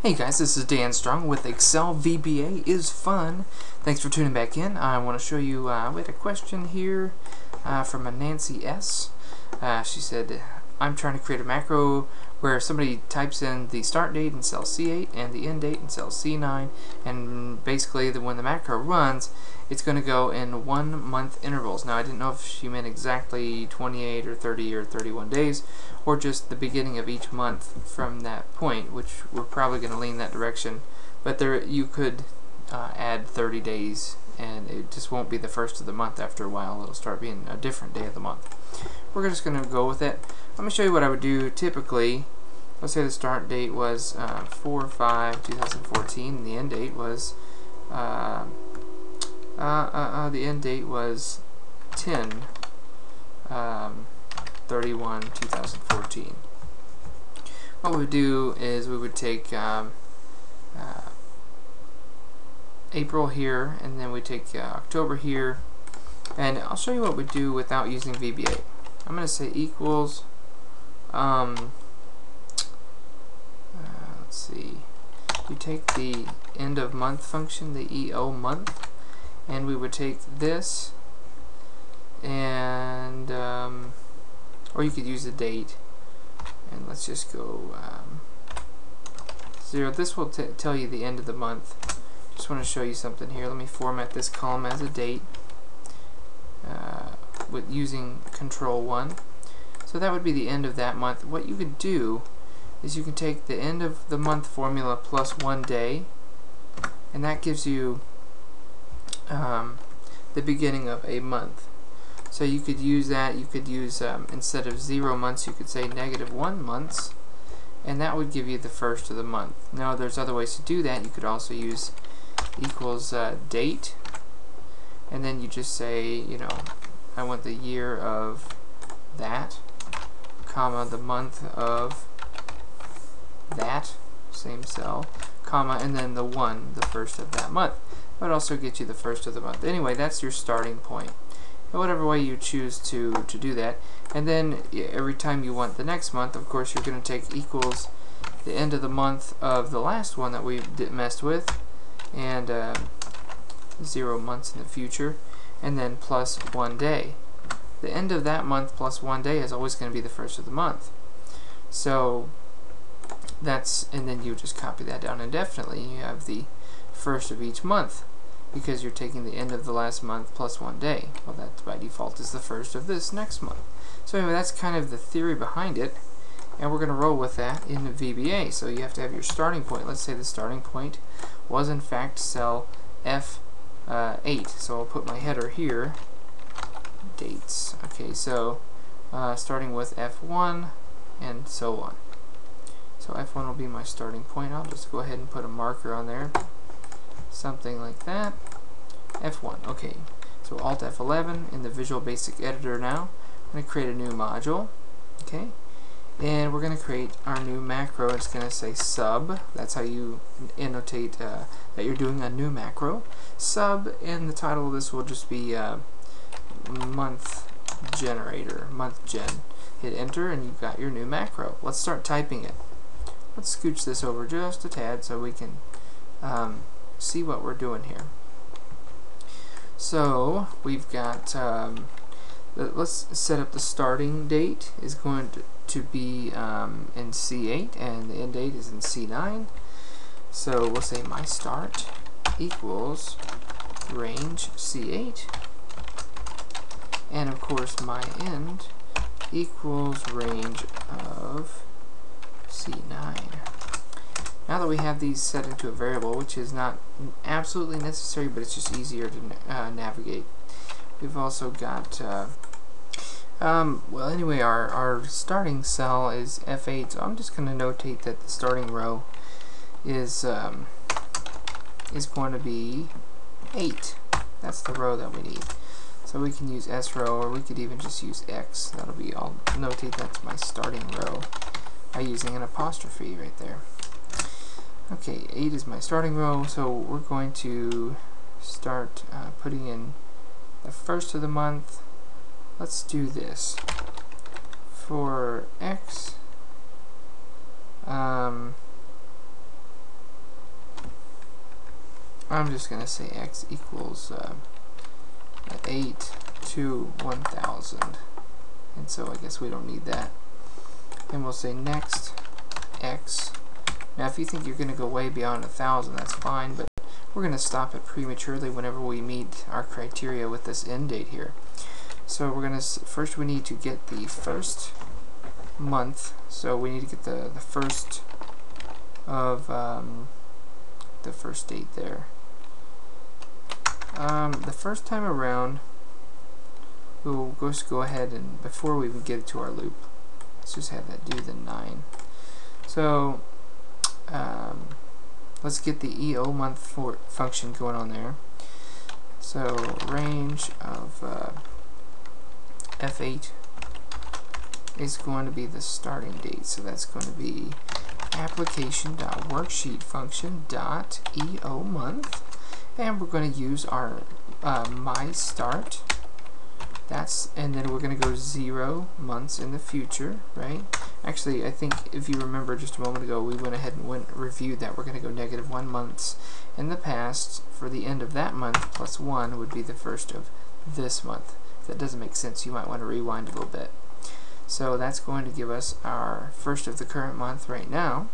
Hey guys, this is Dan Strong with Excel VBA is fun. Thanks for tuning back in. I want to show you, we had a question here from a Nancy S. She said, I'm trying to create a macro where somebody types in the start date in cell C8 and the end date in cell C9, and basically when the macro runs, it's going to go in 1 month intervals. Now I didn't know if she meant exactly 28 or 30 or 31 days, or just the beginning of each month from that point, which we're probably going to lean that direction, but there you could add 30 days and it just won't be the first of the month. After a while it'll start being a different day of the month. We're just going to go with it. Let me show you what I would do typically. Let's say the start date was 4/5/2014 and the end date was the end date was 10/31/2014. What we would do is we would take April here, and then we take October here, and I'll show you what we do without using VBA. I'm going to say equals let's see, you take the end of month function, the EOMonth, and we would take this, and or you could use a date, and let's just go 0. This will tell you the end of the month. Just want to show you something here. Let me format this column as a date with using Control 1. So that would be the end of that month. What you could do is you can take the end of the month formula plus 1 day, and that gives you the beginning of a month. So you could use that. You could use instead of 0 months, you could say -1 months, and that would give you the first of the month. Now there's other ways to do that. You could also use equals date, and then you just say, you know, I want the year of that, comma, the month of that, same cell, comma, and then the 1, the first of that month. That would also get you the first of the month. Anyway, that's your starting point. And whatever way you choose to do that, and then every time you want the next month, of course, you're going to take equals the end of the month of the last one that we messed with, and 0 months in the future, and then plus 1 day. The end of that month plus 1 day is always going to be the first of the month. So that's, and then you just copy that down indefinitely. You have the first of each month because you're taking the end of the last month plus 1 day. Well, that by default is the first of this next month. So anyway, that's kind of the theory behind it, and we're going to roll with that in the VBA. So you have to have your starting point. Let's say the starting point was in fact cell F8. So I'll put my header here, dates. Okay, so starting with F1 and so on. So F1 will be my starting point. I'll just go ahead and put a marker on there, something like that. F1. Okay, so Alt F11 in the Visual Basic editor. Now I'm going to create a new module. Okay, and we're going to create our new macro. It's going to say sub. That's how you annotate that you're doing a new macro. Sub, and the title of this will just be month generator, month gen. Hit enter and you've got your new macro. Let's start typing it. Let's scooch this over just a tad so we can see what we're doing here. So we've got let's set up the starting date is going to be in C8 and the end date is in C9. So we'll say my start equals range C8, and of course my end equals range of C9. Now that we have these set into a variable, which is not absolutely necessary, but it's just easier to navigate. We've also got well, anyway, our starting cell is F8, so I'm just going to notate that the starting row is going to be 8. That's the row that we need. So we can use S row, or we could even just use X. That'll be, I'll notate that's my starting row by using an apostrophe right there. Okay, 8 is my starting row, so we're going to start putting in the first of the month. Let's do this. For X, I'm just going to say x equals 8 to 1,000. And so I guess we don't need that. And we'll say next x. Now if you think you're going to go way beyond 1,000, that's fine, but we're going to stop it prematurely whenever we meet our criteria with this end date here. So we're going to, first we need to get the first month, so we need to get the first of the first date there. The first time around, we'll just go ahead and, before we even get to our loop, let's just have that do the 9. So let's get the EOMonth function going on there. So range of F8 is going to be the starting date, so that's going to be application.worksheet function.EOMonth, and we're going to use our my start. That's, and then we're going to go 0 months in the future, right? Actually, I think if you remember just a moment ago, we went ahead and reviewed that. We're going to go -1 month in the past for the end of that month, plus 1 would be the first of this month. If that doesn't make sense, you might want to rewind a little bit. So that's going to give us our first of the current month right now.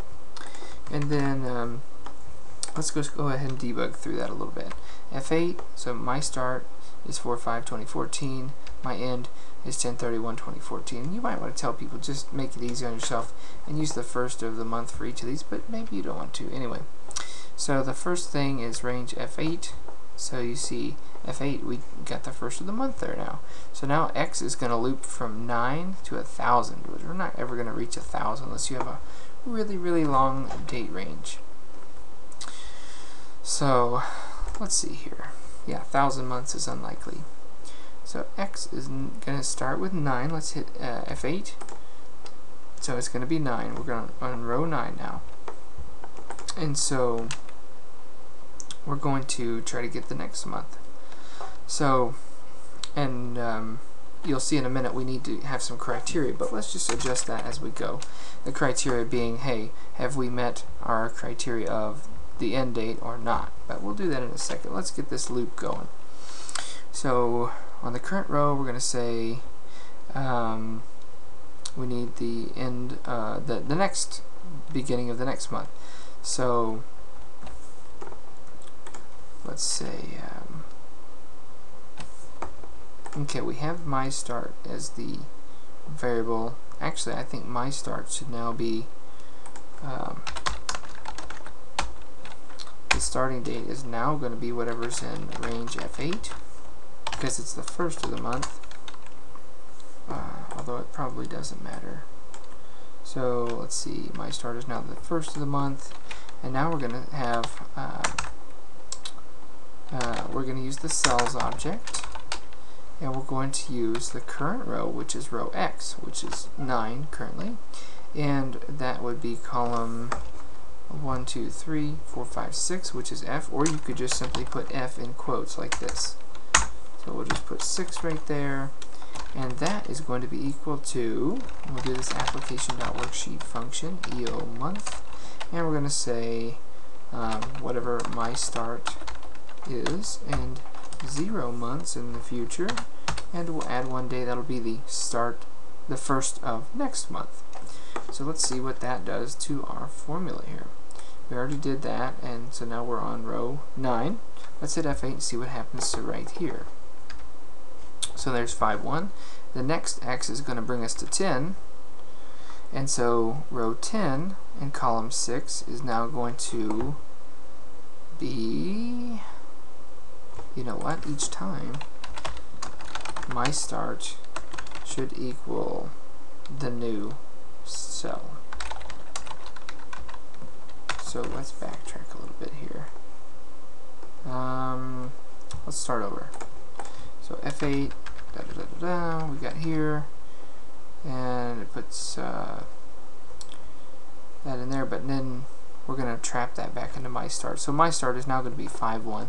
And then let's just go ahead and debug through that a little bit. F8, so my start is 4/5/2014. My end is 10/31/2014. You might want to tell people, just make it easy on yourself and use the first of the month for each of these, but maybe you don't want to anyway. So the first thing is range F8. So you see F8, we got the first of the month there now. So now X is going to loop from 9 to 1,000. We're not ever going to reach 1,000 unless you have a really, really long date range. So let's see here. Yeah, 1,000 months is unlikely. So X is going to start with 9. Let's hit F8. So it's going to be 9. We're going on row 9 now. And so we're going to try to get the next month. So, and you'll see in a minute we need to have some criteria, but let's just adjust that as we go. The criteria being, hey, have we met our criteria of the end date or not? But we'll do that in a second. Let's get this loop going. So on the current row, we're going to say we need the end, the next beginning of the next month. So let's say, okay, we have my start as the variable. Actually, I think my start should now be the starting date is now going to be whatever's in range F8 because it's the first of the month, although it probably doesn't matter. So let's see, my start is now the first of the month, and now we're going to have we're going to use the cells object, and we're going to use the current row, which is row X, which is 9 currently, and that would be column 1, 2, 3, 4, 5, 6, which is F, or you could just simply put F in quotes like this. So we'll just put 6 right there, and that is going to be equal to, we'll do this application.worksheet function, EOMonth, and we're going to say whatever my start is, and 0 months in the future, and we'll add 1 day. That'll be the start, the first of next month. So let's see what that does to our formula here. We already did that, and so now we're on row 9. Let's hit F8 and see what happens to right here. So there's 5, 1. The next X is going to bring us to 10, and so row 10 and column 6 is now going to be, you know what, each time my start should equal the new cell. So let's backtrack a little bit here. Let's start over. So F8, da, da, da, da, da, we got here, and it puts that in there, but then we're going to trap that back into my start. So my start is now going to be 5, 1.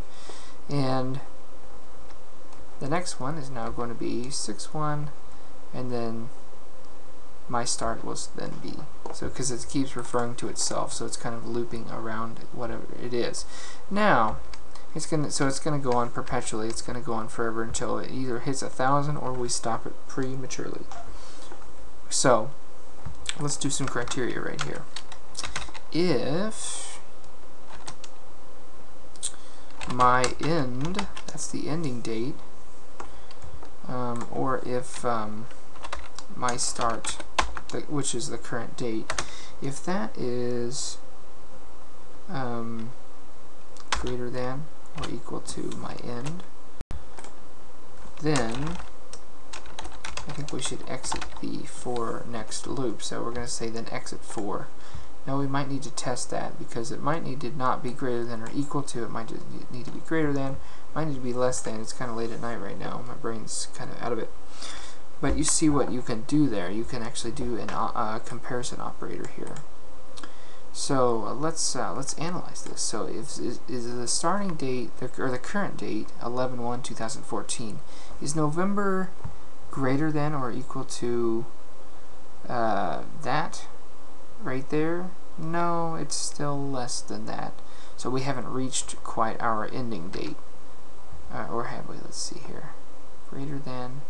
And the next one is now going to be 6, 1, and then my start will then be, so because it keeps referring to itself, so it's kind of looping around whatever it is. Now So it's gonna go on perpetually. It's gonna go on forever until it either hits 1,000 or we stop it prematurely. So let's do some criteria right here. If my end, that's the ending date, or if my start, which is the current date, if that is greater than or equal to my end, then I think we should exit the for next loop. So we're going to say then exit for. Now we might need to test that, because it might need to not be greater than or equal to. It might need to be greater than, might need to be less than. It's kind of late at night right now. My brain's kind of out of it. But you see what you can do there. You can actually do an comparison operator here. So let's analyze this. So if is the starting date or the current date 11/1/2014 is November greater than or equal to that right there? No, it's still less than that. So we haven't reached quite our ending date, or have we? Let's see here. Greater than.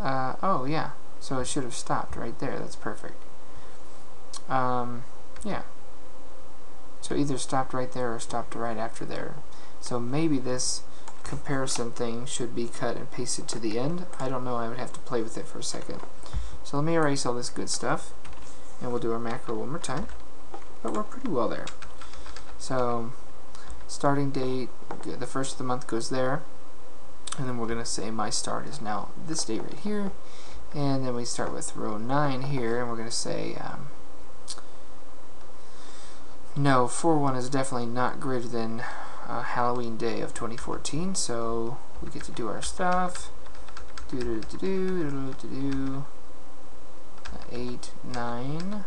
Oh yeah, so it should have stopped right there. That's perfect. Yeah. So either stopped right there or stopped right after there. So maybe this comparison thing should be cut and pasted to the end. I don't know. I would have to play with it for a second. So let me erase all this good stuff, and we'll do our macro one more time. But we're pretty well there. So starting date, the first of the month goes there. And then we're gonna say my start is now this date right here, and then we start with row 9 here, and we're gonna say no, 4/1 is definitely not greater than Halloween day of 2014, so we get to do our stuff. 8, 9,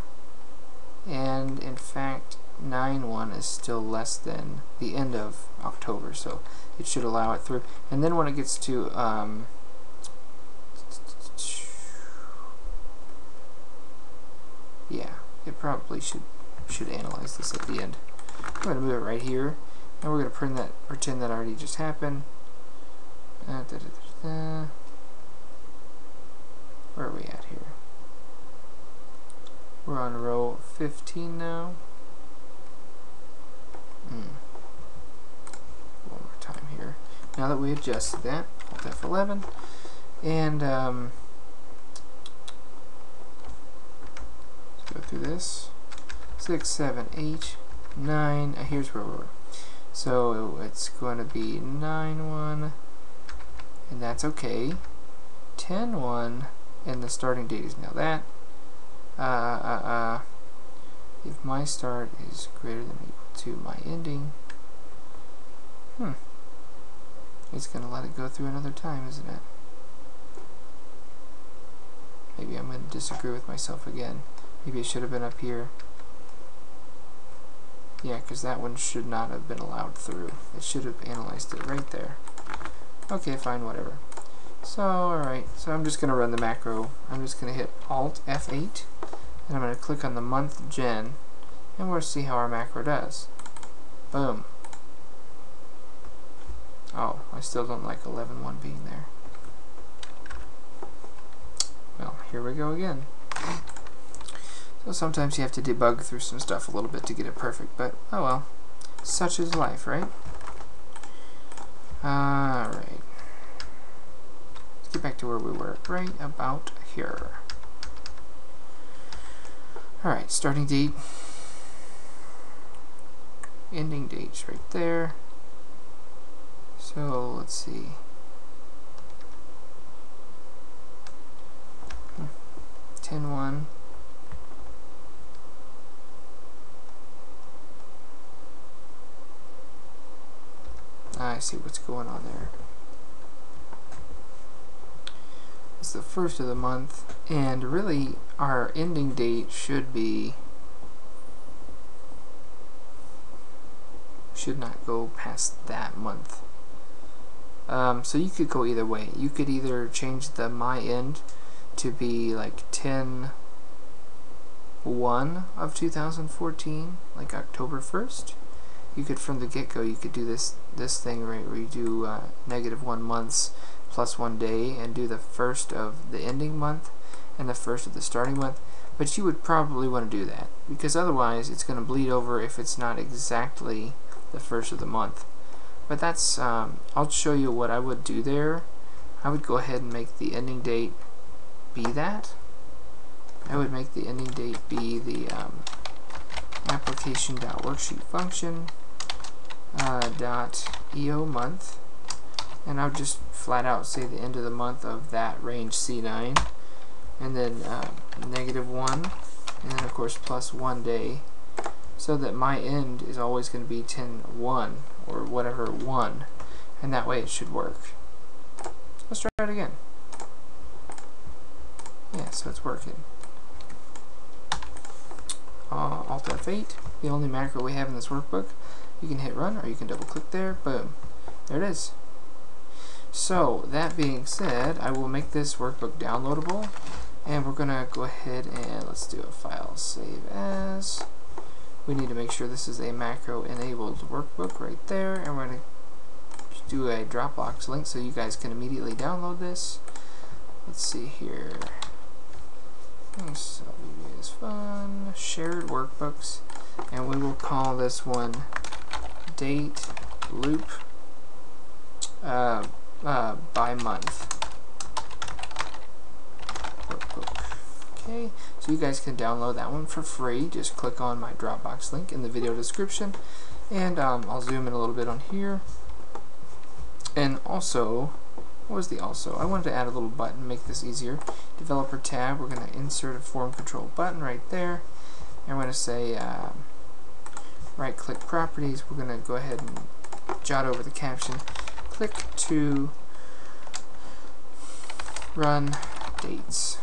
and in fact 9/1 is still less than the end of October, so it should allow it through. And then when it gets to yeah, it probably should analyze this at the end. I'm going to move it right here, and we're going to pretend that already just happened. Where are we at here? We're on row 15 now. One more time here. Now that we adjusted that, Alt F11, and let's go through this. 6, 7, 8, 9. Here's where we're. So it's going to be 9/1, and that's okay. 10/1, and the starting date is now that. If my start is greater than or equal to my ending, it's going to let it go through another time, isn't it? Maybe I'm going to disagree with myself again. Maybe it should have been up here. Yeah, because that one should not have been allowed through. It should have analyzed it right there. Okay, fine, whatever. So, alright, so I'm just going to run the macro. I'm just going to hit Alt F8, and I'm going to click on the month gen, and we'll see how our macro does. Boom. Oh, I still don't like 11/1 being there. Well, here we go again. So sometimes you have to debug through some stuff a little bit to get it perfect, but oh well. Such is life, right? Alright. Let's get back to where we were, right about here. Alright, starting date. Ending date's right there. So let's see. Hmm. 10/1. I see what's going on there. It's the first of the month, and really our ending date should not go past that month. So you could go either way. You could either change the my end to be like 10/1 of 2014, like October 1st, you could from the get-go, you could do this thing where you do -1 months plus 1 day, and do the first of the ending month and the first of the starting month. But you would probably want to do that, because otherwise it's going to bleed over if it's not exactly the first of the month. But that's I'll show you what I would do there. I would go ahead and make the ending date be that. I would make the ending date be the application.worksheet function .EOMonth, and I'll just flat out say the end of the month of that range C9, and then -1, and then of course plus 1 day, so that my end is always going to be 10/1 or whatever 1, and that way it should work. Let's try it again. Yeah, so it's working. Alt F8, the only macro we have in this workbook. You can hit run, or you can double click there. Boom, there it is. So that being said, I will make this workbook downloadable, and we're gonna go ahead and let's do a file save as. We need to make sure this is a macro enabled workbook right there, and we're gonna do a Dropbox link so you guys can immediately download this. Let's see here. Excel VBA is fun, shared workbooks, and we will call this one date loop by month workbook. Okay, so you guys can download that one for free. Just click on my Dropbox link in the video description, and I'll zoom in a little bit on here. And also, what was the also? I wanted to add a little button, make this easier. Developer tab, we're going to insert a form control button right there. And we're going to say right click properties. We're going to go ahead and jot over the caption. Click to run dates.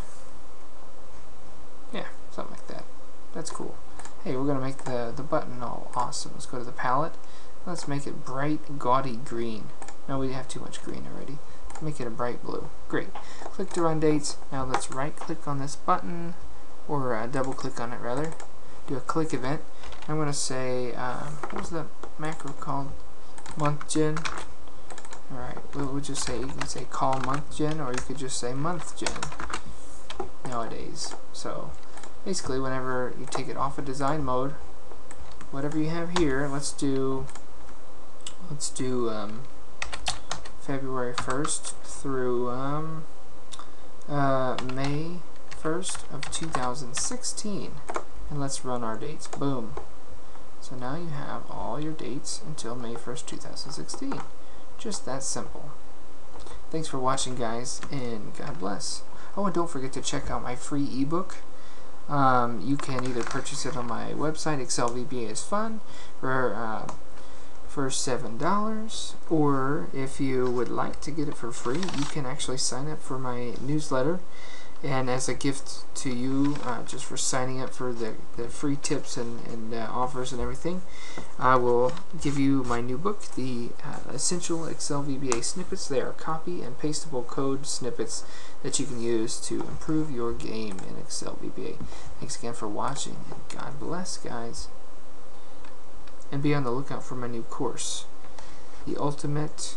Yeah, something like that. That's cool. Hey, we're going to make the button all awesome. Let's go to the palette. Let's make it bright, gaudy green. No, we have too much green already. Make it a bright blue. Great. Click to run dates. Now let's right click on this button, or double click on it rather. Do a click event. I'm going to say, what was the macro called? Month gen. Alright, we'll just say, you can say call month gen, or you could just say month gen nowadays. So basically, whenever you take it off of design mode, whatever you have here, let's do February 1st through May 1st of 2016, and let's run our dates. Boom. So now you have all your dates until May 1st, 2016. Just that simple. Thanks for watching, guys, and God bless. Oh, and don't forget to check out my free ebook. You can either purchase it on my website, Excel VBA is fun, for $7, or if you would like to get it for free, you can actually sign up for my newsletter, and as a gift to you, just for signing up for the free tips and offers and everything, I will give you my new book, the Essential Excel VBA Snippets. They are copy and pasteable code snippets that you can use to improve your game in Excel VBA. Thanks again for watching, and God bless, guys. And be on the lookout for my new course, the ultimate,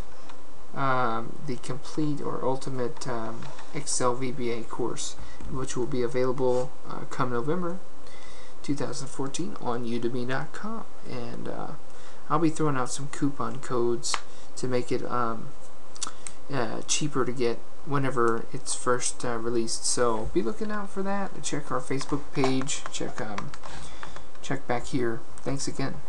the complete or ultimate Excel VBA course, which will be available come November 2014 on udemy.com. And I'll be throwing out some coupon codes to make it cheaper to get whenever it's first released. So be looking out for that. Check our Facebook page. Check back here. Thanks again.